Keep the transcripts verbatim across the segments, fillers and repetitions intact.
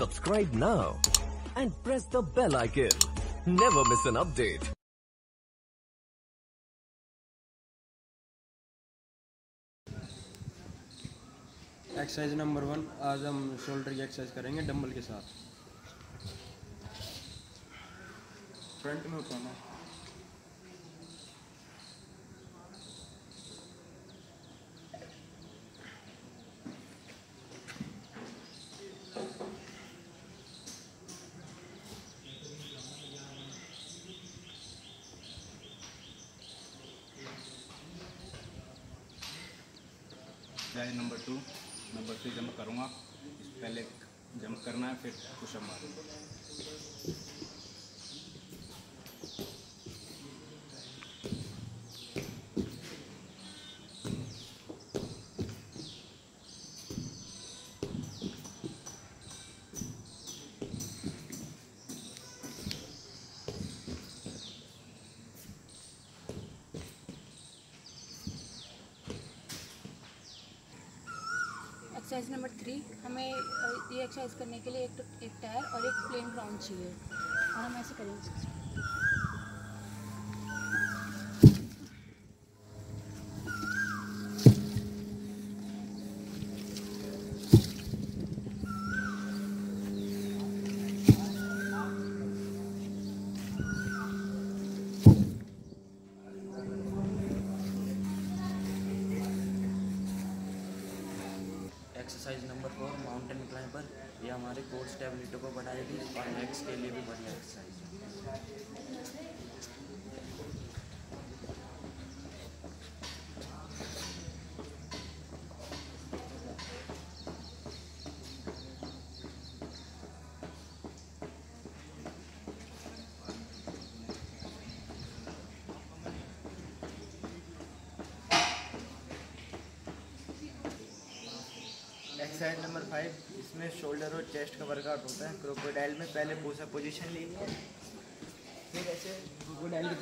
Subscribe now and press the bell icon. Never miss an update. Exercise number one, आज हम shoulder की exercise करेंगे dumbbell के साथ। फ्रंट में उठाना, exercise number two. Number three jump करूँगा, पहले जंप करना है फिर पुशअप मारूंगा। एक्सरसाइज नंबर थ्री, हमें ये एक्सरसाइज करने के लिए एक एक टायर और एक प्लेन ग्राउंड चाहिए और हम ऐसे करेंगे। Exercise number four, mountain climber. ये हमारे कोर स्टेबिलिटी को बढ़ाएगी और लेग्स के लिए भी बढ़िया एक्सरसाइज नंबर फाइव, इसमें शोल्डर और चेस्ट का वर्कआउट होता है। क्रोकोडाइल में पहले पुशअप पोजीशन लेनी है, फिर ऐसे क्रोकोडाइल की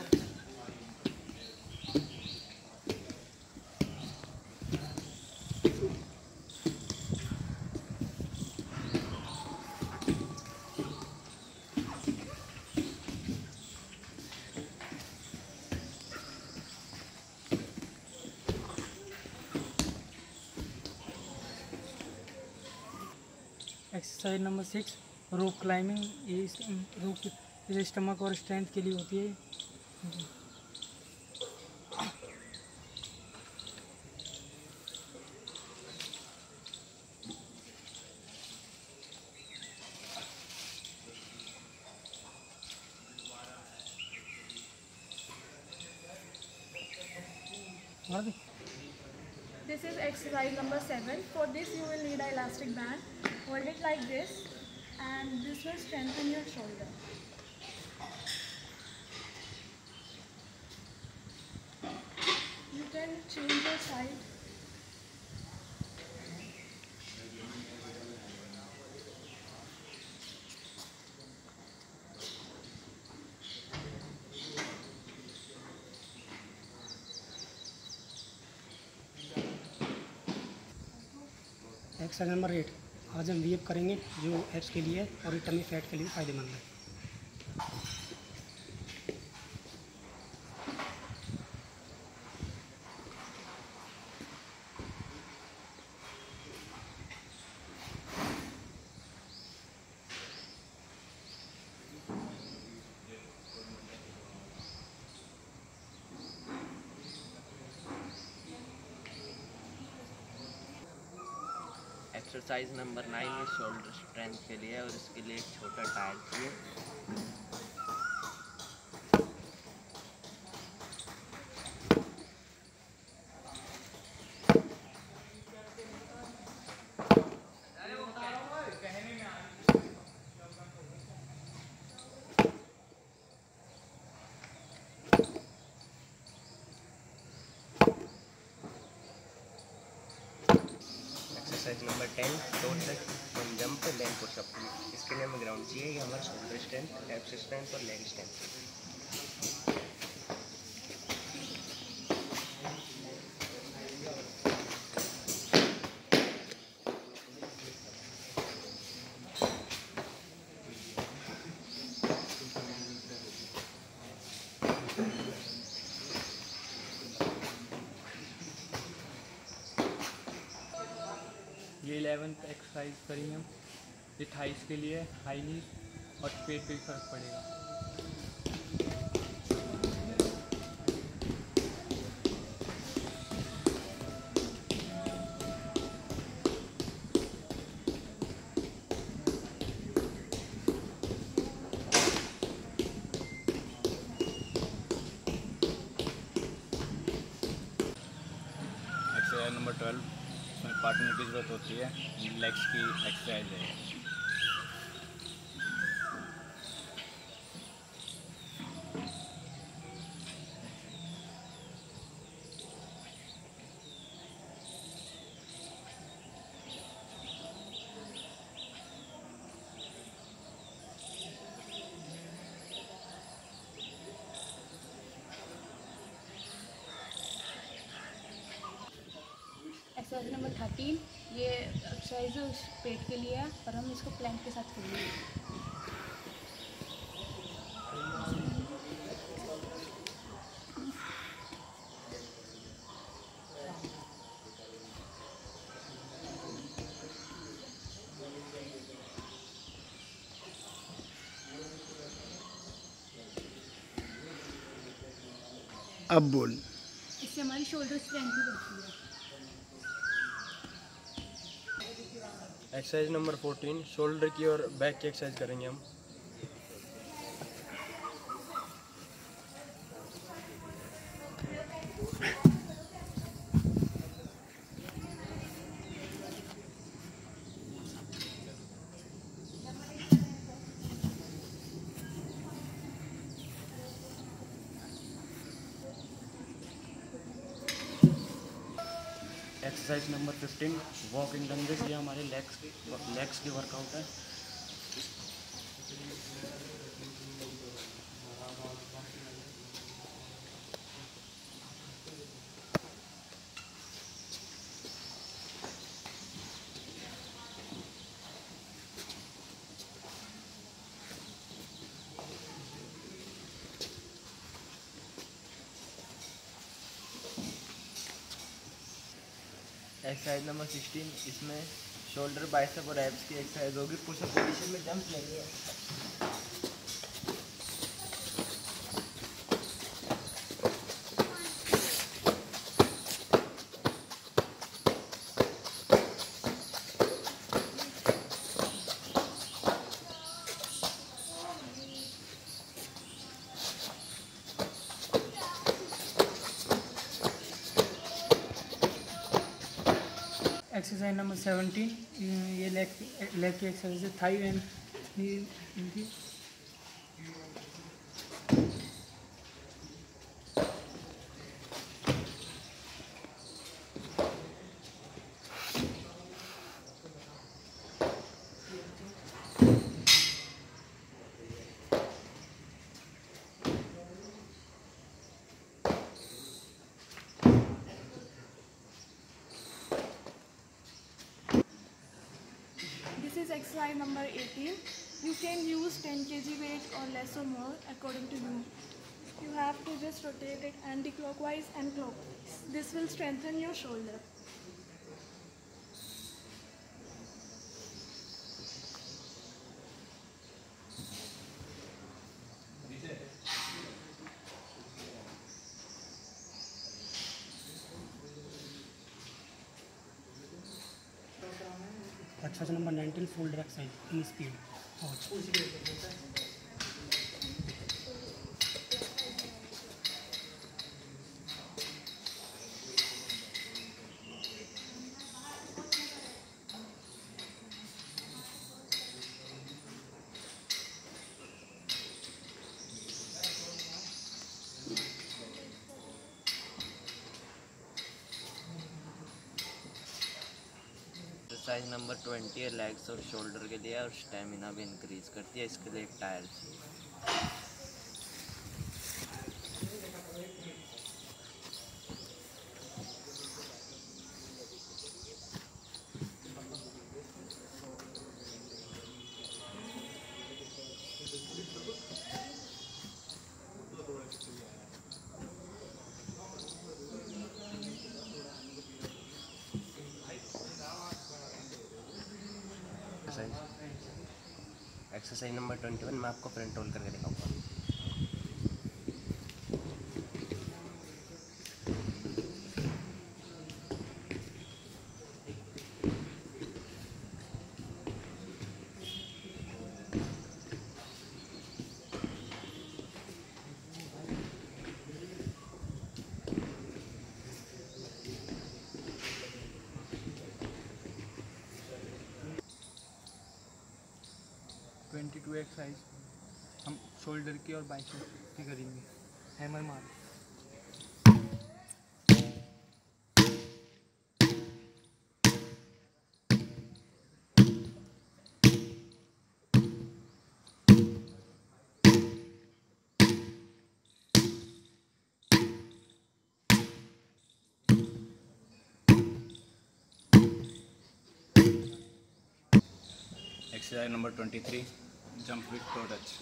exercise number six, rope climbing. ये रोप स्टमक और स्ट्रेंथ के लिए होती है। This is exercise number seven. For this you will need a elastic band. Hold it like this and this will strengthen your shoulder. You can change your side. Exercise number eight. आज हम we up करेंगे जो abs के लिए और ये tummy fat के लिए फ़ायदेमंद है। एक्सरसाइज नंबर नाइन है शोल्डर स्ट्रेंथ के लिए, और इसके लिए एक छोटा टायर चाहिए। एक्सरसाइज नंबर टेन, दो तक हम जंप लेग पुशअप। इसके लिए हमें ग्राउंड चाहिए। ये हमारा शोल्डर स्ट्रेंथ, एब्स स्ट्रेंथ और लेग स्ट्रेंथ। एक्सरसाइज करेंगे हम अट्ठाईस के लिए हाई नी और पेट पे भी फर्क पड़ेगा। नंबर ट्वेल्व उसमें पार्टनर की जरूरत होती है, लेग्स की एक्सरसाइज है। एक्सरसाइज नंबर थर्टीन ये एक्सरसाइज उस पेट के लिए है और हम इसको प्लैंक के साथ करेंगे। अब बोल इससे हमारी शोल्डर स्ट्रेंथ भी बढ़ती है। एक्सरसाइज नंबर फोर्टीन शोल्डर की और बैक की एक्सरसाइज करेंगे हम। Exercise number fifteen walking lunges, ये हमारे लेग्स की लेग्स की वर्कआउट है। एक्सरसाइज नंबर सिक्सटीन इसमें शोल्डर बाइसेप और एब्स की एक्सरसाइज होगी। पुशअप पोजीशन में जंप्स लेंगे। एक्सरसाइज नंबर सेवेंटीन ये लेग लेग की एक्सरसाइज है, थाई एंड इनकी। Exercise number eighteen. You can use ten kilograms weight or less or more according to you. You have to just rotate it anti-clockwise and clockwise. This will strengthen your shoulder. Exercise number nineteen folder exercise in speed और exercise number twenty है legs और shoulder के लिए और stamina भी increase करती है। इसके लिए एक टायर चाहिए। एक्सरसाइज नंबर ट्वेंटी वन मैं आपको प्रिंट रोल करके दिखाऊंगा। ट्वेंटी टू एक्सरसाइज हम शोल्डर की और बाइसेप्स की करेंगे। हैमर मार exercise number twenty three jump with toe touch.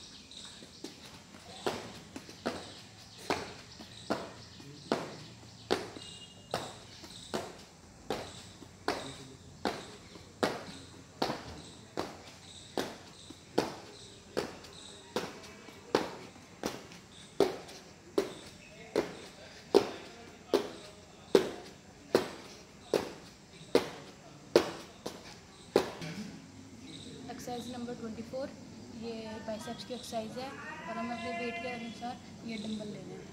Exercise number twenty four ये बाइसेप्स की एक्सरसाइज है और हमें अपने वेट के अनुसार ये डंबल लेना है।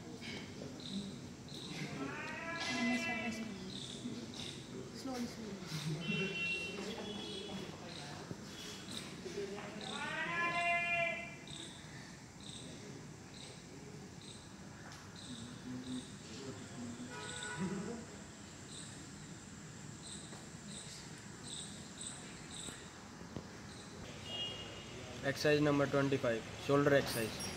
Slowly slowly exercise number twenty five shoulder exercise.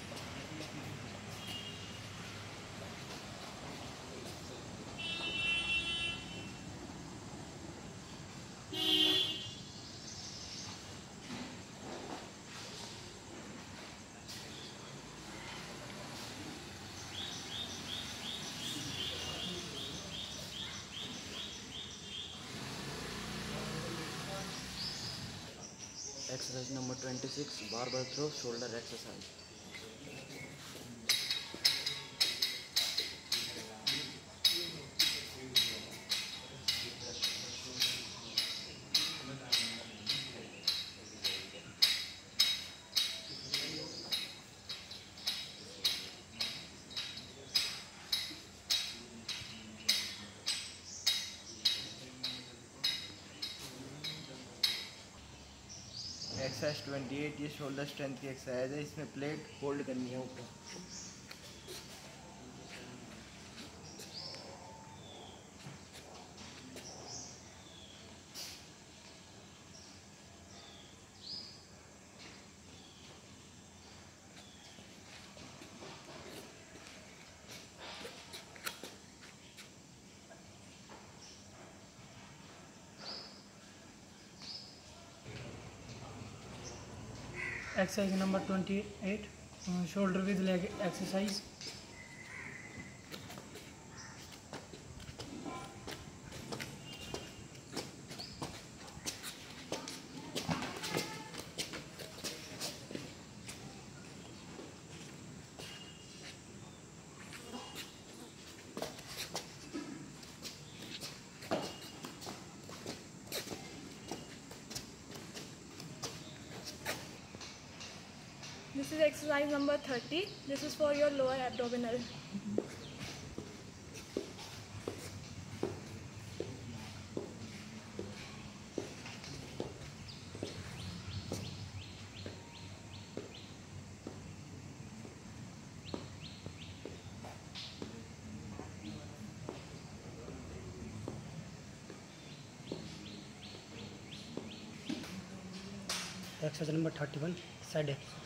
Exercise number twenty six बार बार throw shoulder exercise. Exercise twenty eight ये शोल्डर स्ट्रेंथ की एक्सरसाइज है। इसमें प्लेट होल्ड करनी है ऊपर। Exercise number twenty eight shoulder with leg exercise. This is exercise number thirty. This is for your lower abdominal. Exercise number thirty-one, side exercise.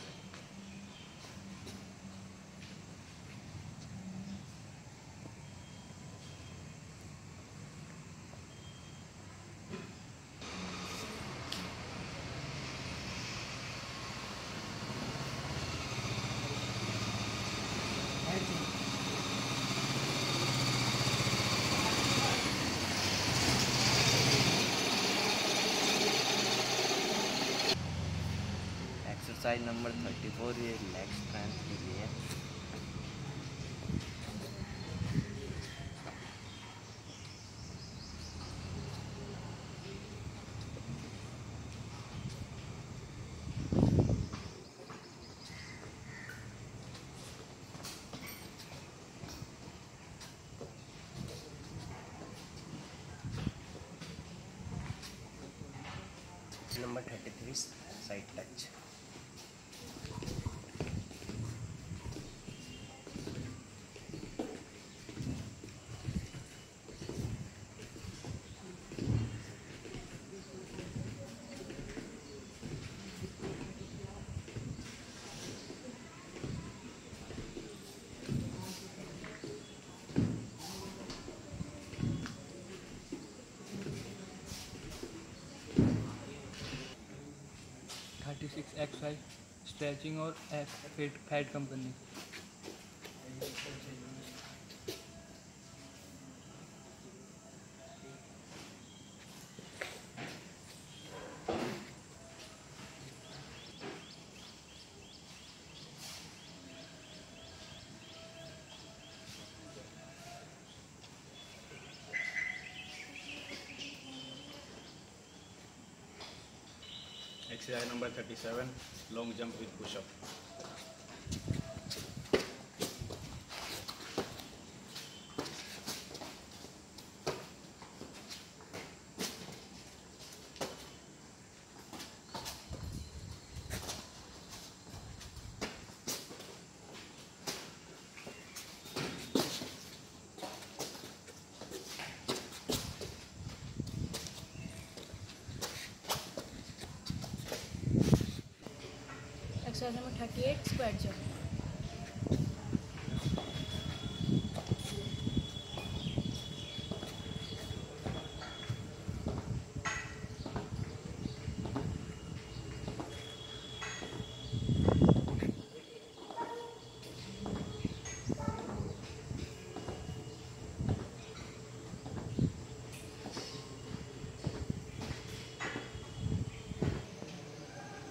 Exercise number thirty four ये leg strength के लिए है। Number thirty three side touch. Thirty six exercise stretching और fat fat कम करने। Exercise number thirty seven long jump with pushup. Exercise number thirty eight square jump.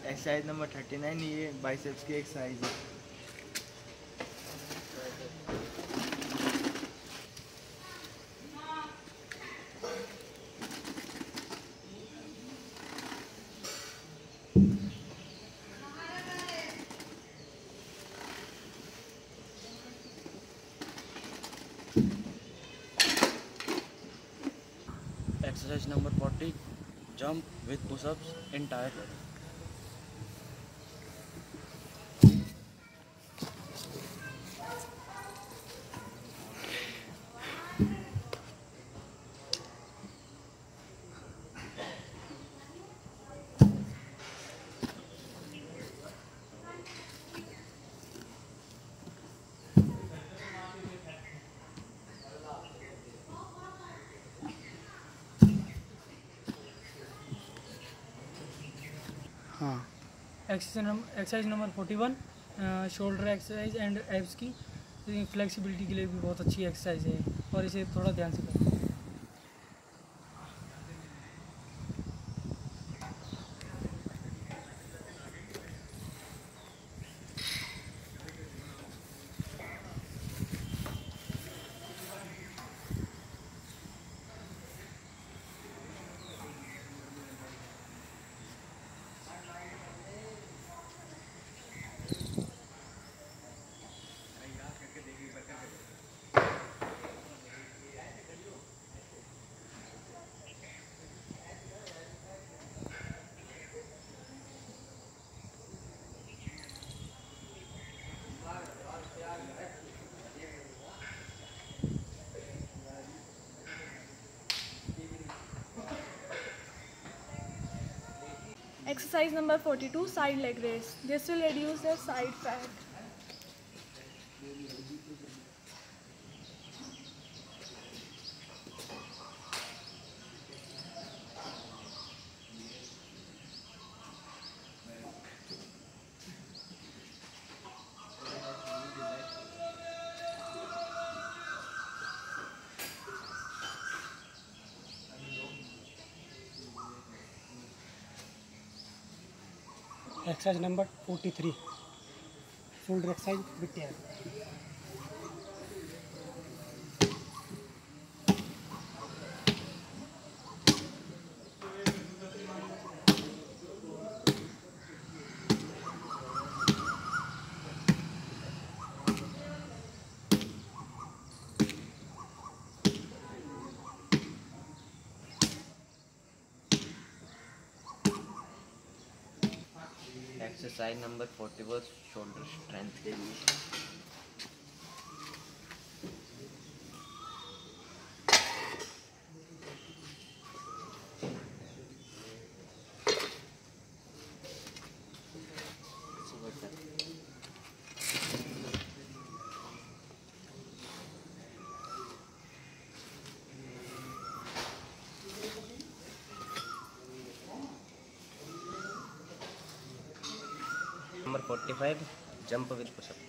Exercise number thirty nine ये biceps की exercise है। Exercise number forty jump with pushups entire body. हाँ exercise number forty one shoulder exercise and abs की flexibility के लिए भी बहुत अच्छी एक्सरसाइज है और इसे थोड़ा ध्यान से करें। Exercise number forty-two side leg raise. This will reduce the side fat. Exercise number forty three shoulder exercise बिटिया। Exercise number forty four shoulder strength के number forty five jump with pushup.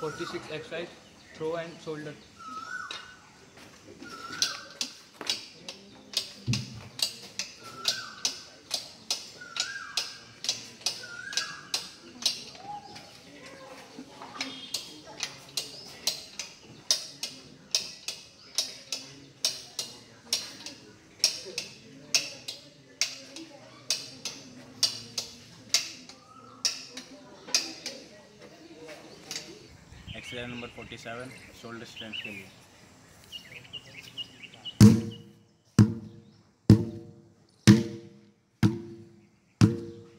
Forty six exercise throw and shoulder. Exercise number forty seven shoulder strength के लिए। Exercise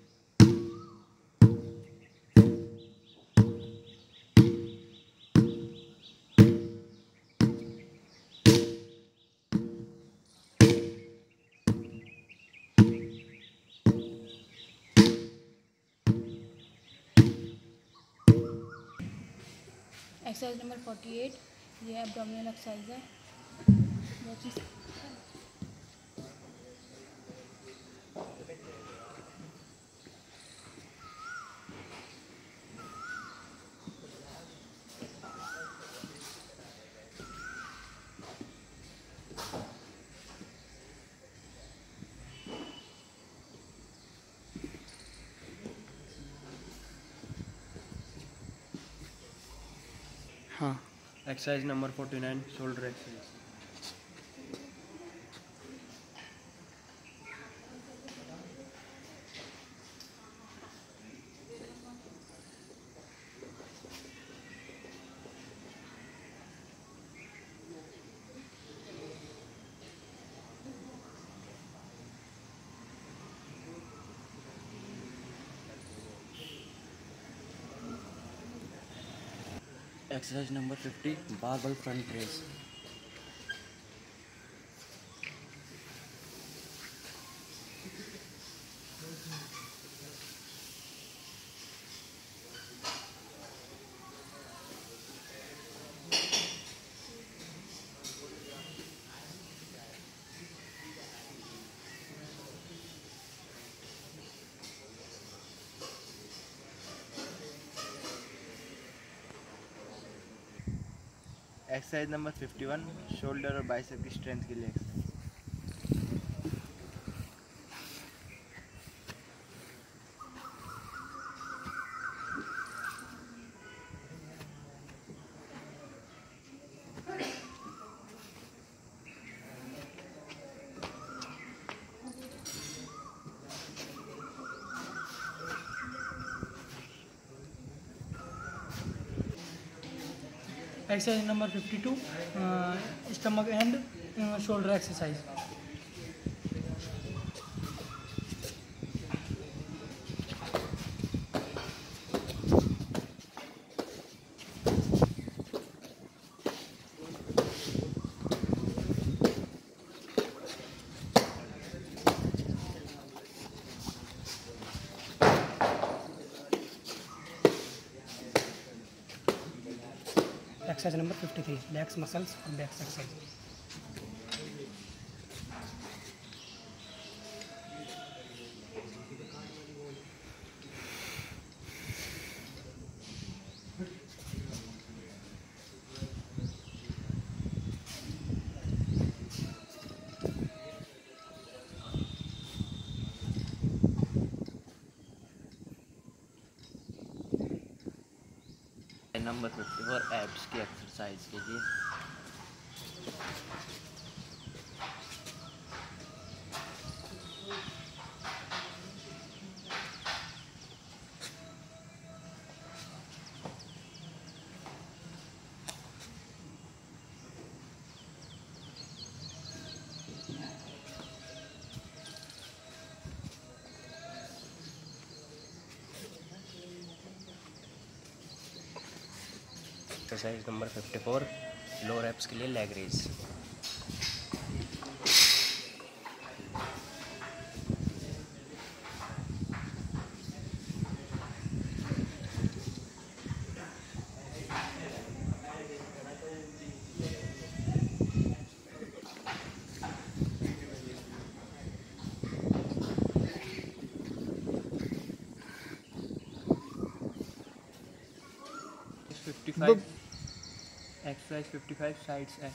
number forty eight ये abdominal exercise है। हाँ exercise number forty nine shoulder exercise. Exercise number fifty barbell front press. Exercise number fifty one shoulder और bicep की strength के लिए। Exercise number fifty two stomach and shoulder exercise. Exercise number fifty three legs muscles और backs number fifty four abs की exercise के लिए exercise number fifty four lower abs के लिए leg raise. Fifty five exercise fifty five sides है।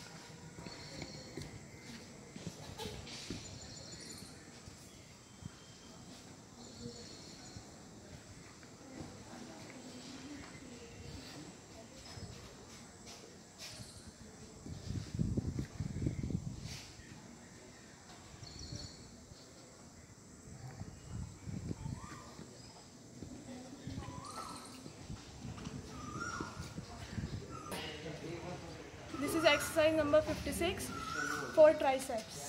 Exercise number fifty-six for triceps.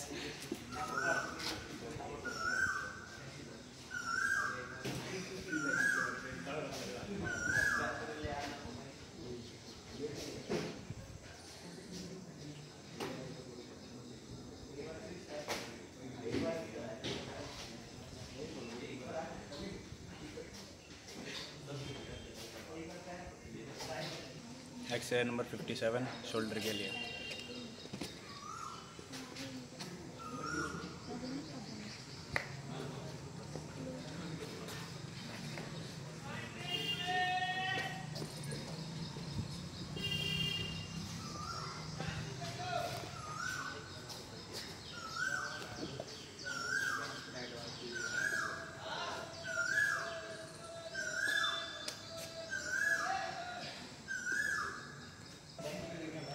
Exercise number fifty seven shoulder के लिए।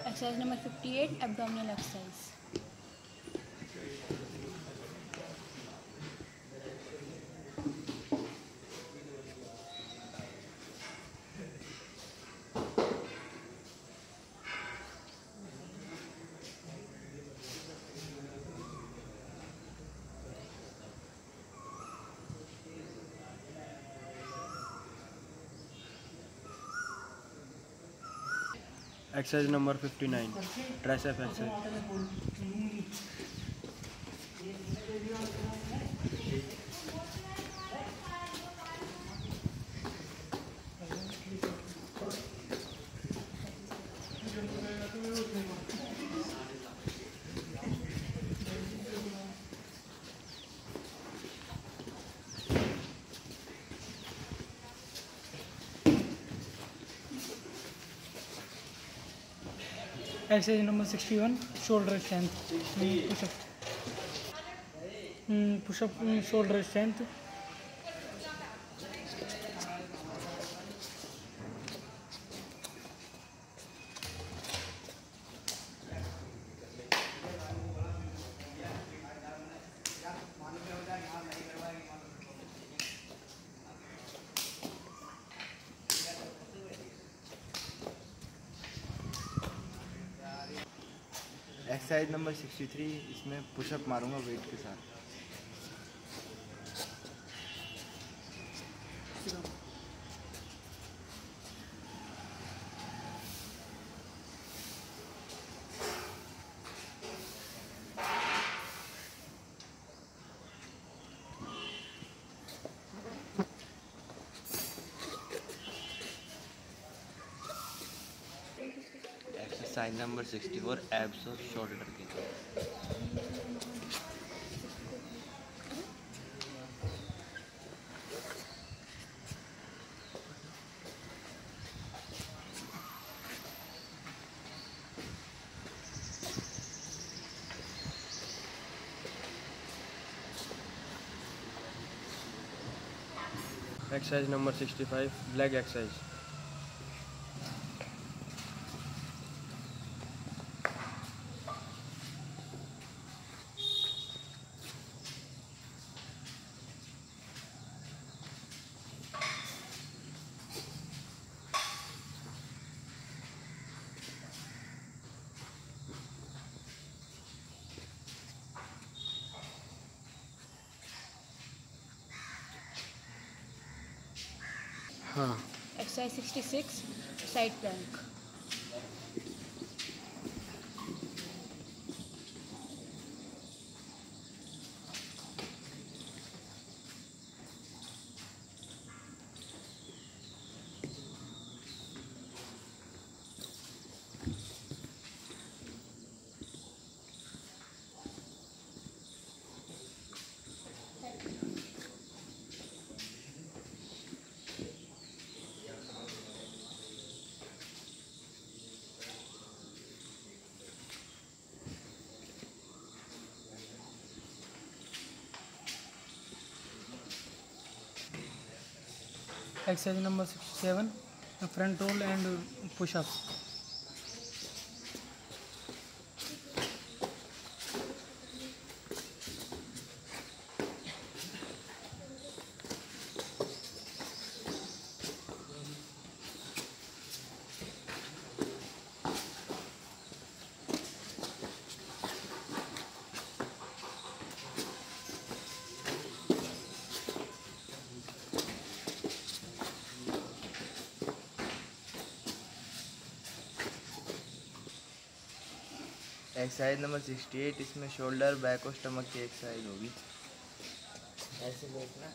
Exercise number fifty eight abdominal exercise. Exercise number fifty nine tricep exercise number sixty one shoulder strength pushup pushup shoulder strength. Exercise number sixty three इसमें pushup मारूंगा weight के साथ। Sign number sixty four abs और shoulder के। Exercise number sixty five leg exercise. हाँ exercise sixty six side plank. Exercise number sixty seven front roll and pushups. Exercise number sixty eight इसमें shoulder back और stomach की exercise होगी। ऐसे देखना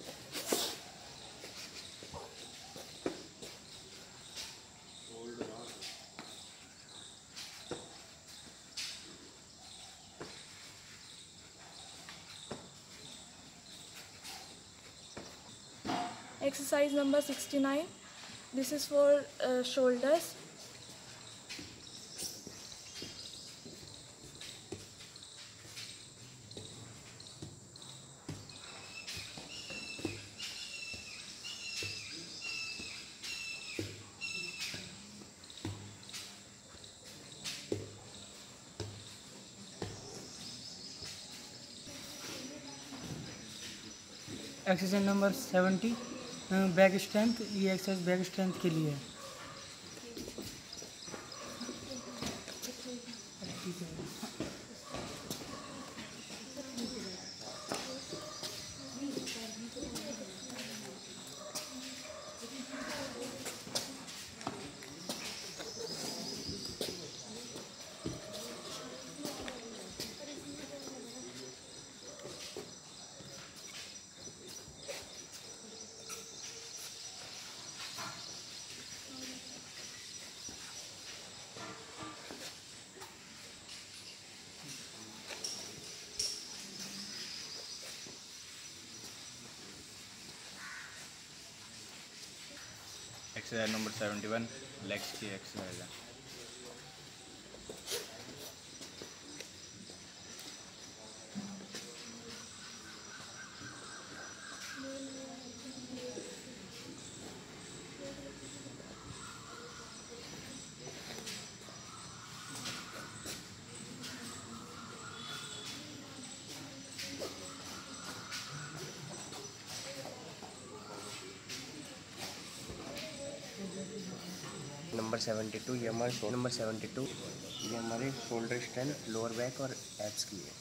exercise number sixty nine this is for shoulders. Exercise number seventy back strength. ये exercise back strength के लिए है। Exercise number seventy one legs की एक्सरसाइज है। नंबर सेवेंटी टू ये हमारे शोल्डर नंबर सेवेंटी टू ये हमारे शोल्डर स्ट्रेंथ लोअर बैक और एब्स की है।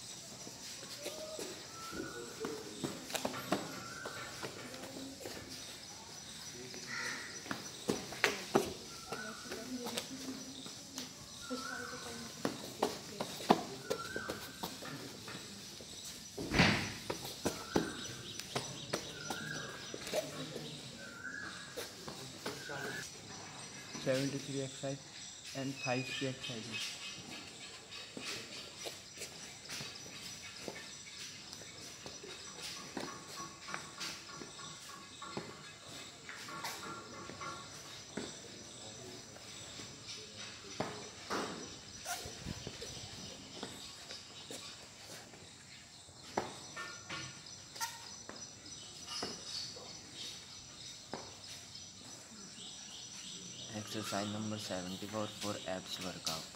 Seventy three exercise and five shape sizes. Exercise number seventy-four for abs workout.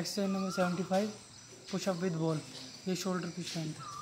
Exercise number seventy five pushup with ball, ये shoulder की strength है।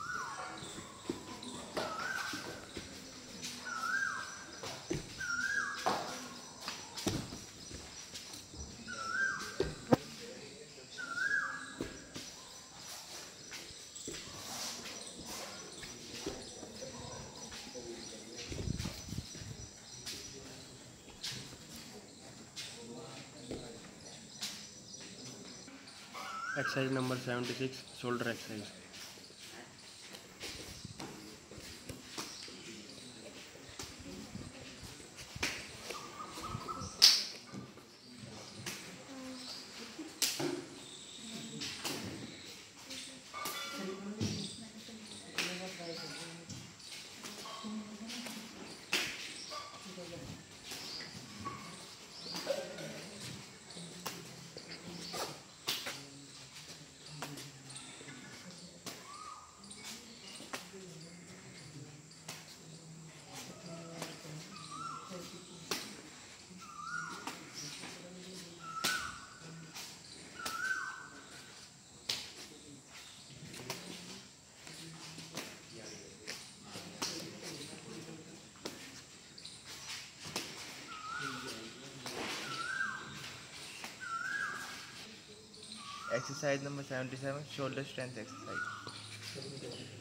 Exercise number seventy six shoulder exercise. Exercise number seventy seven shoulder strength exercise.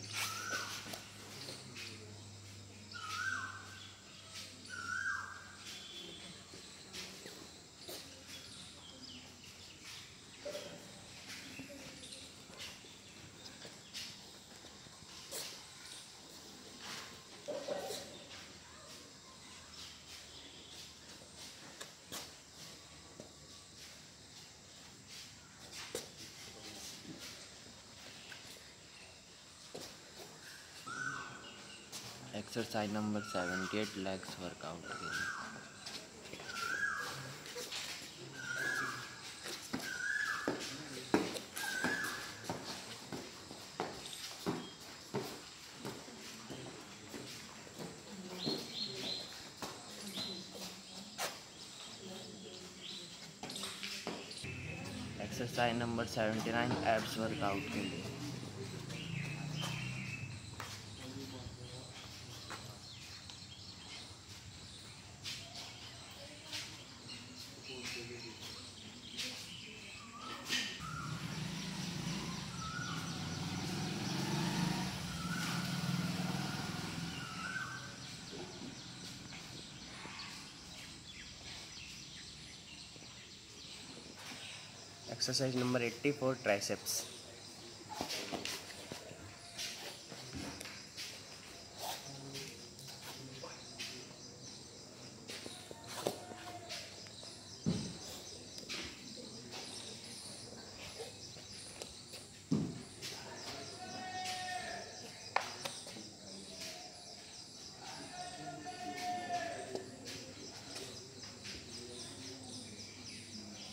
Exercise number seventy eight legs workout के लिए। Exercise number seventy nine abs workout के लिए। Exercise number eighty four triceps.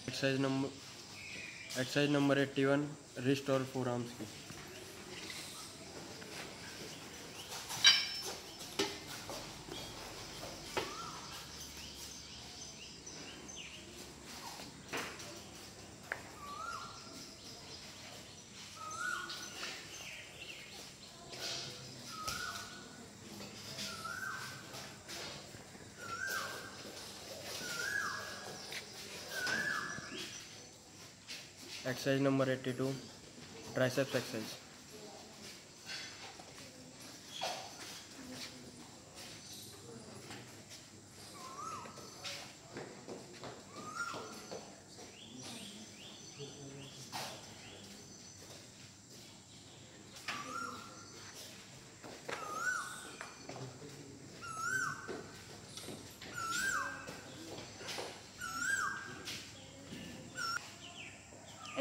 Exercise number exercise number eighty one wrist और forearms की। Exercise number eighty two triceps exercise.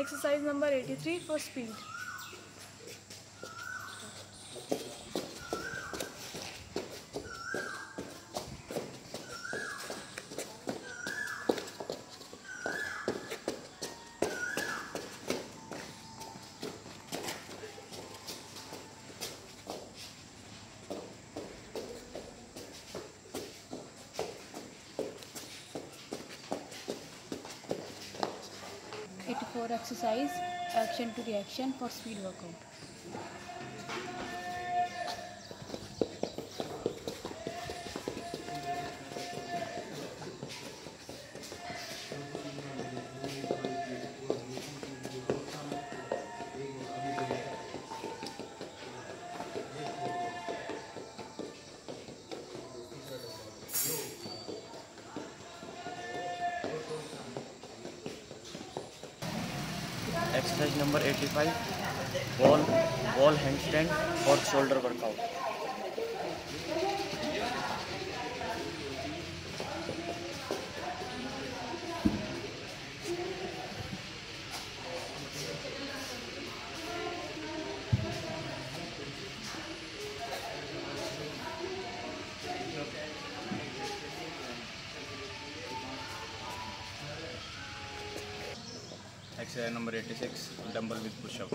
Exercise number eighty-three for speed. eighty-four exercise, action to reaction for speed workout. Exercise number eighty-five, ball ball handstand और shoulder workout. Exercise number eighty-six, dumbbell with pushup.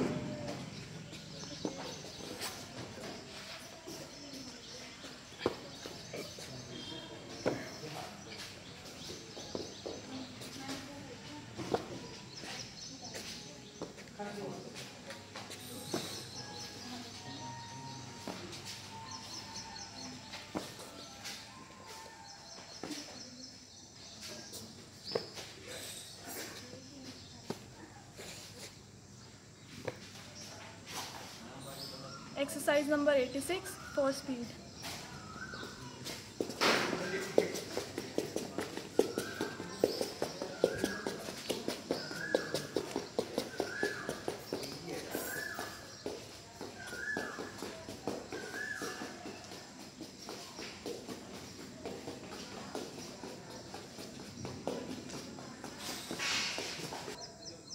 Exercise number eighty-six for speed.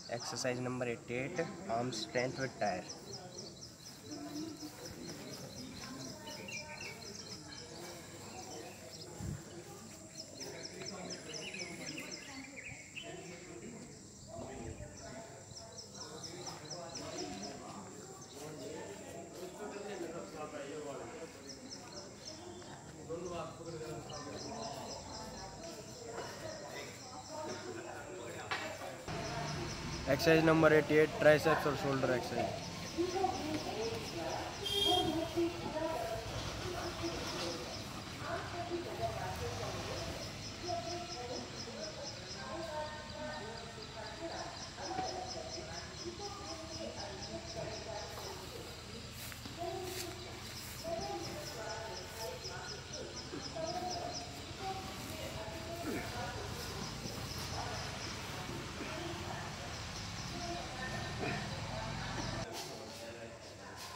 Exercise number eighty-eight, arm strength with tire. Exercise number eighty-eight, triceps और shoulder exercise.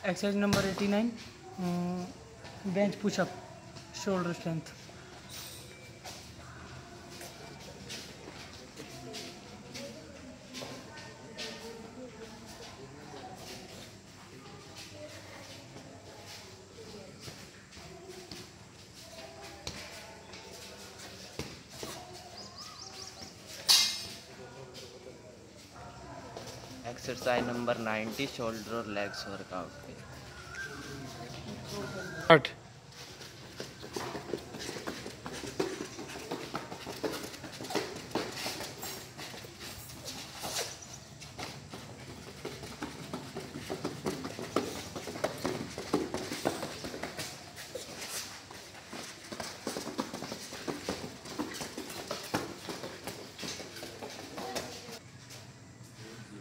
Exercise number eighty-nine, bench pushup, shoulder strength. Exercise number ninety, shoulder और legs workout.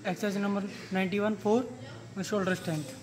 Exercise number ninety-one, for and shoulder strength.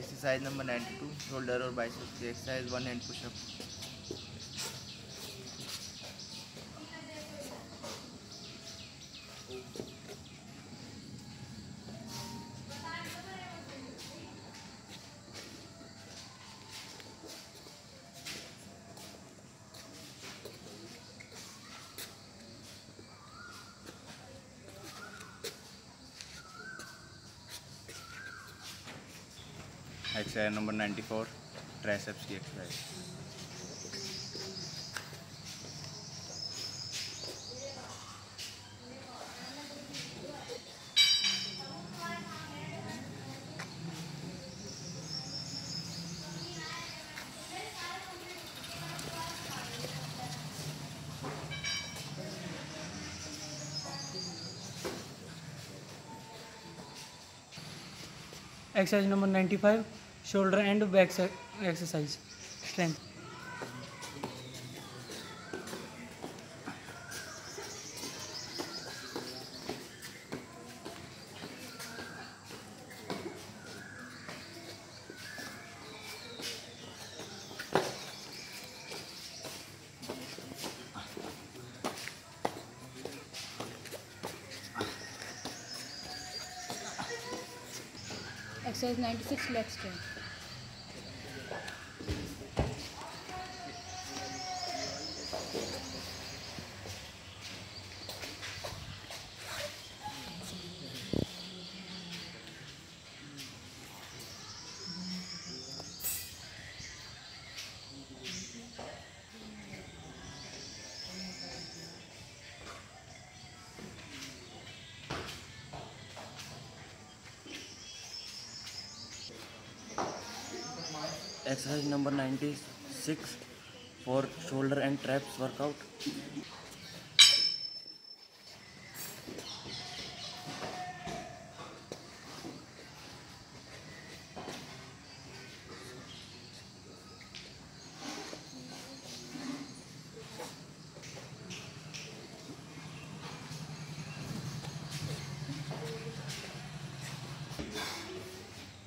Exercise number ninety two, shoulder और biceps की exercise one and pushup. Exercise number ninety four triceps की exercise. Exercise number ninety five shoulder and back exercise strength. Exercise ninety six leg strength. Exercise number ninety six for shoulder and traps workout.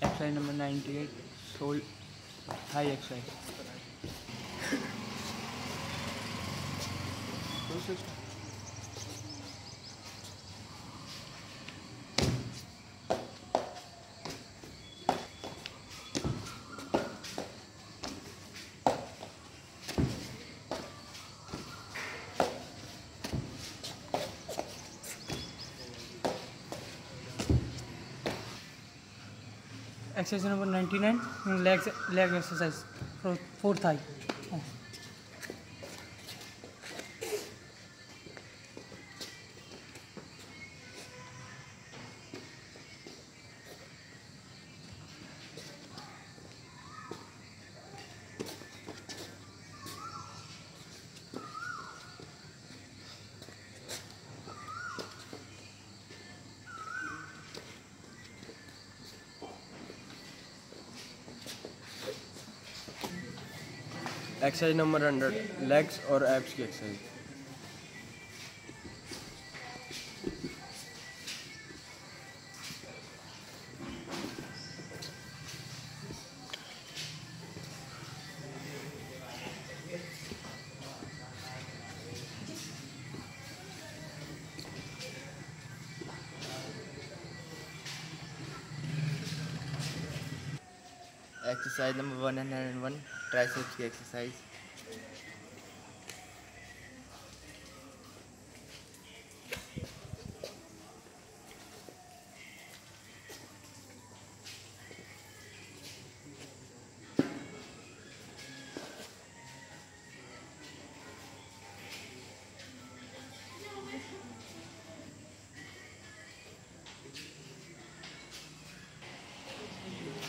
Exercise number ninety eight शोल्ड high exercise. Exercise number ninety nine leg leg exercise for thigh. Exercise number hundred legs और abs की exercise. Exercise number one hundred and one triceps की exercise.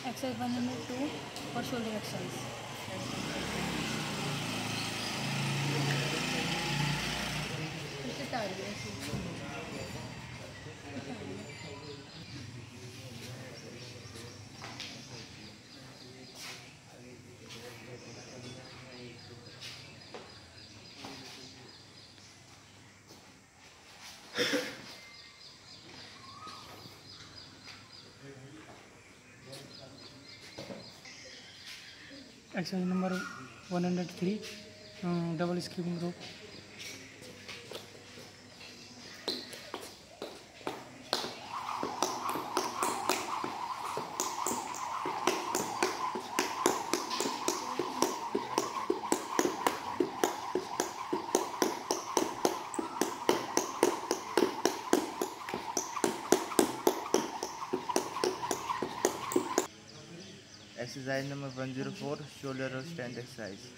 Exercise one hundred two for shoulder exercise. Exercise number one hundred three double skipping rope. Exercise number one zero four shoulder और stand exercise.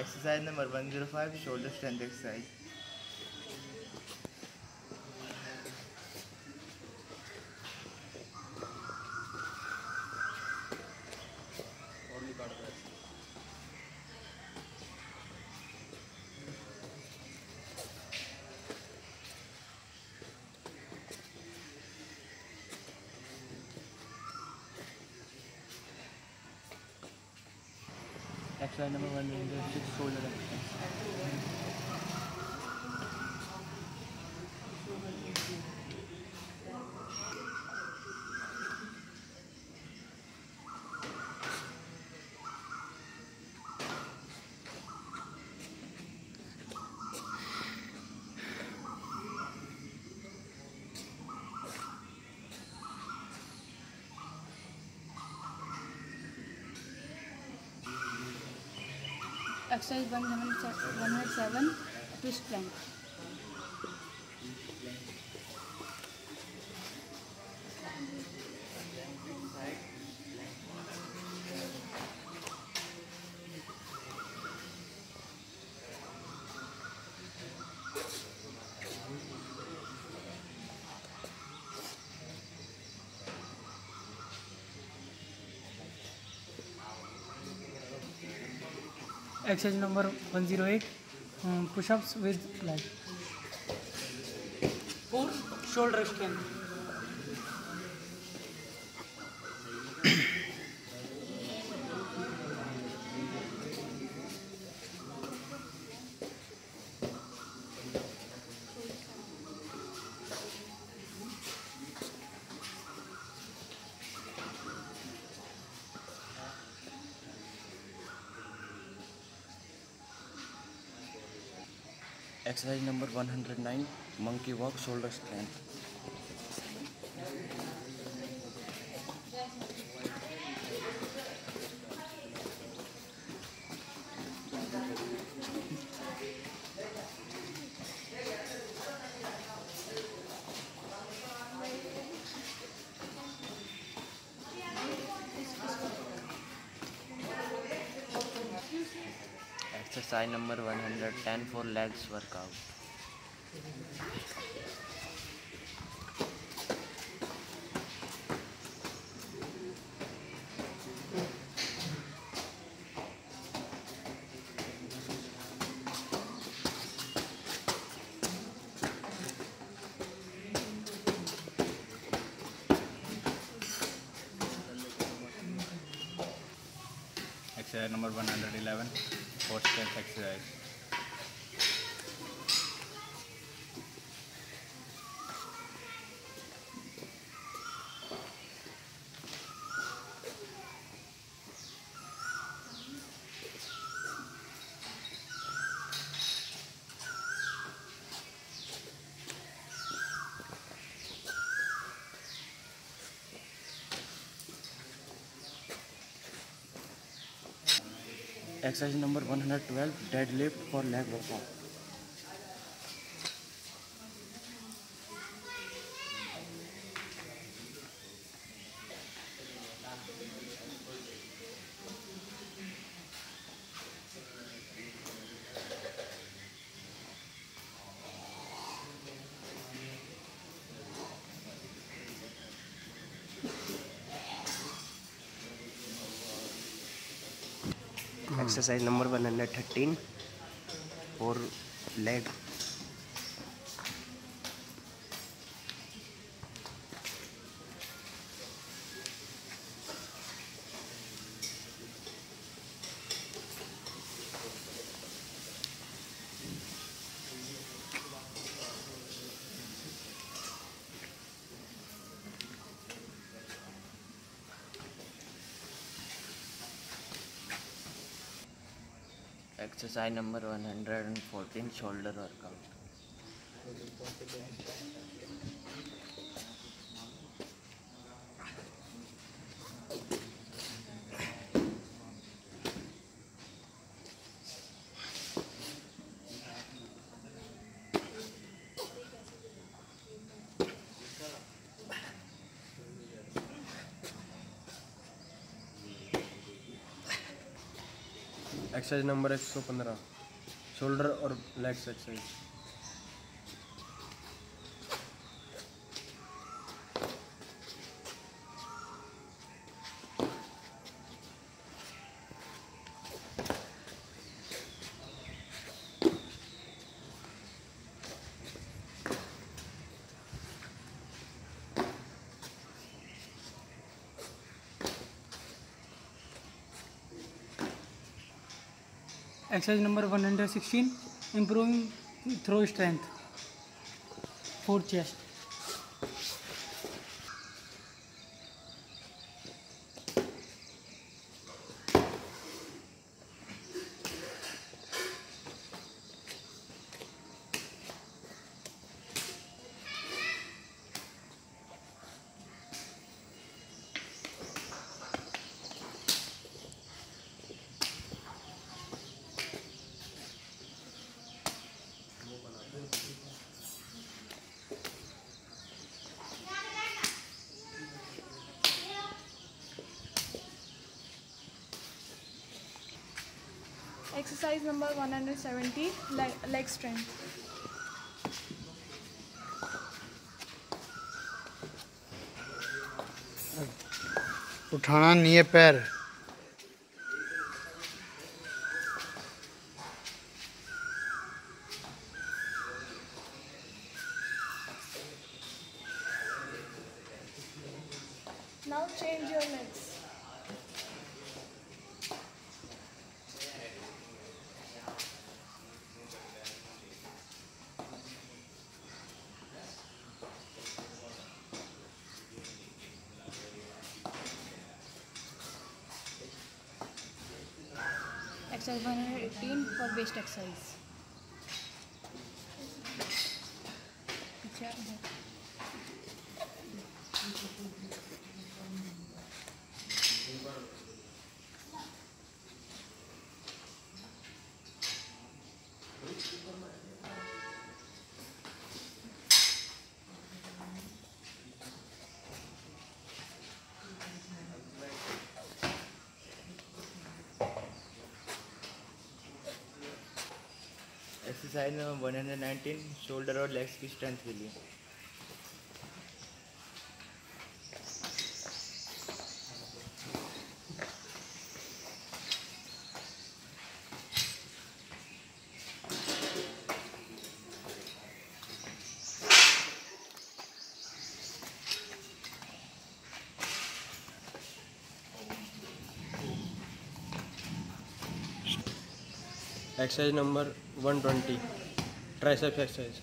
Exercise number one zero five shoulder strength exercise. Exercise number one hundred six shoulder exercise one hundred seven twist plank. Exercise number one zero eight pushups with light और shoulder strain. Exercise number one hundred nine monkey walk shoulder strength. Exercise number one hundred ten for legs workout. Exercise number one hundred eleven for strength exercise. Exercise number one hundred twelve dead lift for leg workout. Exercise number one hundred thirteen और leg. Exercise number one hundred and fourteen shoulder workout. Exercise number एक सौ पंद्रह shoulder और legs exercise. Exercise number one hundred sixteen improving throw strength for chest. Exercise number one hundred seventy leg strength. उठाना नहीं है पैर। Now change your legs. Exercise one hundred eighteen for best exercise. Exercise number one hundred nineteen shoulder और legs की strength के लिए। Exercise number one twenty triceps exercise.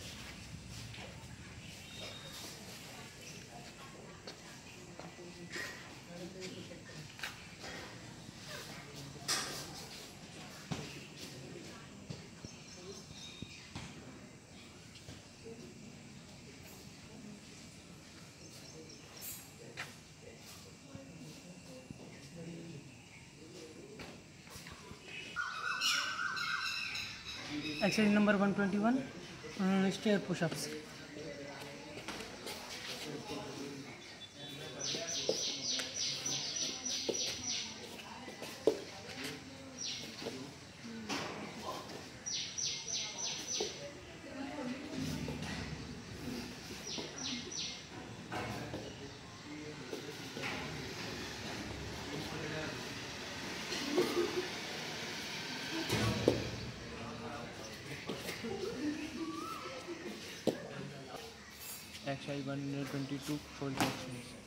Exercise number one twenty one stair pushups. Exercise one twenty two fold action.